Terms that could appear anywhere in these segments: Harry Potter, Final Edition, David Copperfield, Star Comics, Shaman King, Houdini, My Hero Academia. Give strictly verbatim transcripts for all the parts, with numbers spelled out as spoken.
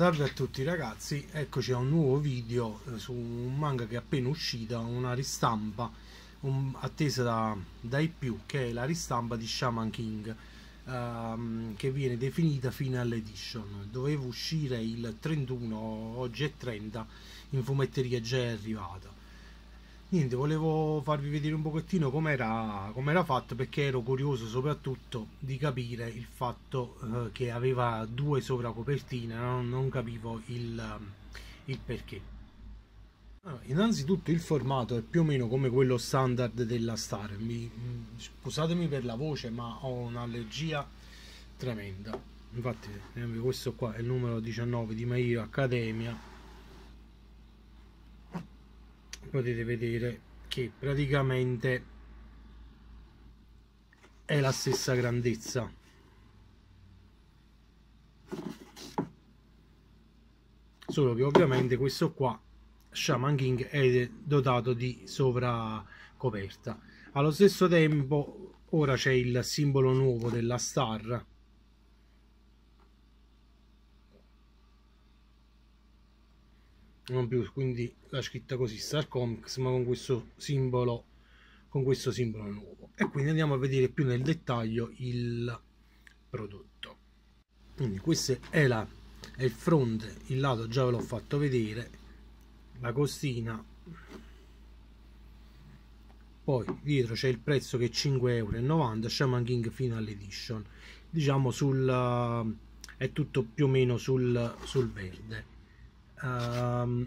Salve a tutti ragazzi, eccoci a un nuovo video su un manga che è appena uscita, una ristampa un, attesa da, dai più, che è la ristampa di Shaman King, ehm, che viene definita Final Edition. Doveva uscire il trentuno, oggi è trenta, in fumetteria già è arrivata. Niente, volevo farvi vedere un pochettino com'era com'era fatto, perché ero curioso soprattutto di capire il fatto eh, che aveva due sovracopertine, no? Non capivo il, il perché. Allora, innanzitutto il formato è più o meno come quello standard della Star. Mi, scusatemi per la voce, ma ho un'allergia tremenda. Infatti questo qua è il numero diciannove di My Hero Academia. Potete vedere che praticamente è la stessa grandezza, solo che ovviamente questo qua Shaman King è dotato di sovracoperta. Allo stesso tempo ora c'è il simbolo nuovo della Star, non più quindi la scritta così Star Comics, ma con questo simbolo con questo simbolo nuovo. E quindi andiamo a vedere più nel dettaglio il prodotto. Quindi questo è, la, è il fronte, il lato già ve l'ho fatto vedere, la costina, poi dietro c'è il prezzo che è cinque e novanta euro, Shaman King Final Edition. Diciamo sul è tutto più o meno sul, sul verde. Um,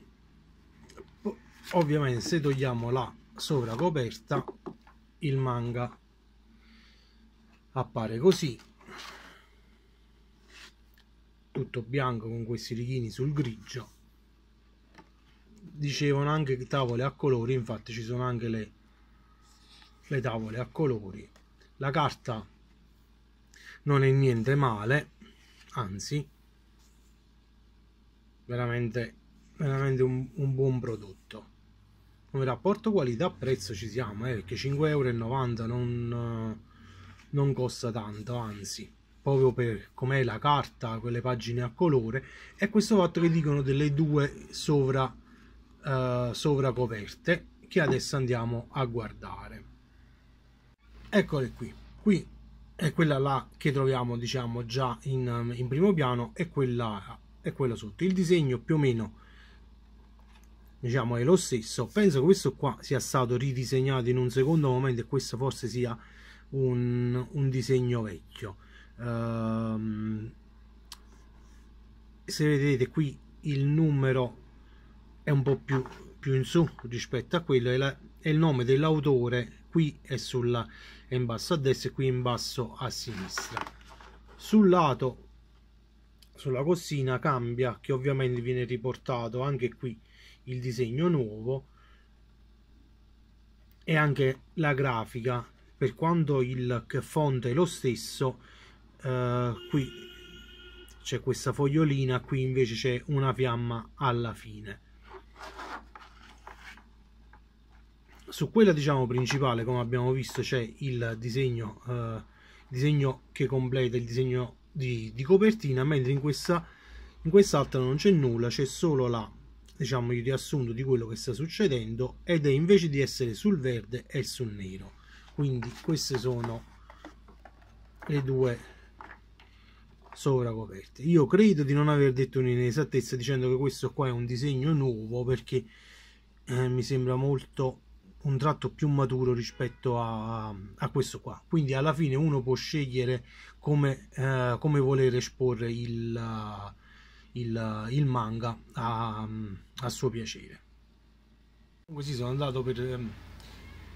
ovviamente se togliamo la sovracoperta il manga appare così, tutto bianco con questi righini sul grigio. Dicevano anche tavole a colori, infatti ci sono anche le, le tavole a colori. La carta non è niente male, anzi veramente, veramente un, un buon prodotto. Come rapporto qualità prezzo ci siamo, eh, perché cinque e novanta euro non, non costa tanto, anzi proprio per com'è la carta, quelle pagine a colore e questo fatto che dicono delle due sovra, eh, sovracoperte, che adesso andiamo a guardare. Eccole qui, qui è quella là che troviamo diciamo già in, in primo piano, e quella e quello sotto. Il disegno più o meno diciamo è lo stesso, penso che questo qua sia stato ridisegnato in un secondo momento e questo forse sia un, un disegno vecchio. Ehm, se vedete qui il numero è un po' più, più in su rispetto a quello, e, la, e il nome dell'autore qui è, sulla, è in basso a destra e qui in basso a sinistra. Sul lato sulla costina cambia, che ovviamente viene riportato anche qui il disegno nuovo e anche la grafica, per quanto il font è lo stesso. Eh, qui c'è questa fogliolina, qui invece c'è una fiamma alla fine. Su quella diciamo principale, come abbiamo visto, c'è il disegno, eh, disegno che completa il disegno Di, di copertina, mentre in questa in quest'altra non c'è nulla, c'è solo la diciamo il riassunto di quello che sta succedendo, ed è invece di essere sul verde e sul nero. Quindi queste sono le due sovracoperte. Io credo di non aver detto un'inesattezza dicendo che questo qua è un disegno nuovo, perché eh, mi sembra molto un tratto più maturo rispetto a, a questo qua. Quindi alla fine uno può scegliere come, eh, come voler esporre il, il, il manga a, a suo piacere. Comunque sì, sono andato per,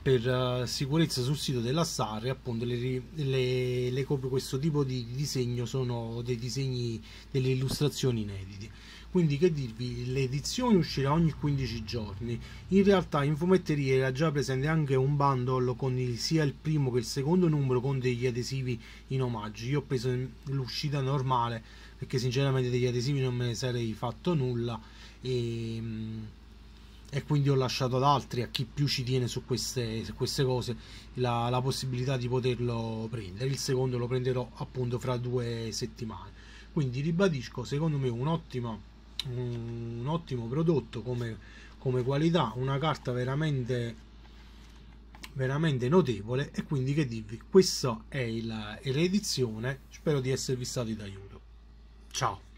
per sicurezza sul sito della Star, appunto le, le, le copie, questo tipo di disegno sono dei disegni, delle illustrazioni inedite. Quindi che dirvi, l'edizione uscirà ogni quindici giorni. In realtà in fumetteria era già presente anche un bundle con il, sia il primo che il secondo numero con degli adesivi in omaggio. Io ho preso l'uscita normale perché sinceramente degli adesivi non me ne sarei fatto nulla e, e quindi ho lasciato ad altri, a chi più ci tiene su queste, su queste cose, la, la possibilità di poterlo prendere. Il secondo lo prenderò appunto fra due settimane. Quindi ribadisco, secondo me un ottimo, un ottimo prodotto come, come qualità, una carta veramente veramente notevole. E quindi, che dirvi, questa è la, è l'edizione, spero di esservi stati d'aiuto. Ciao.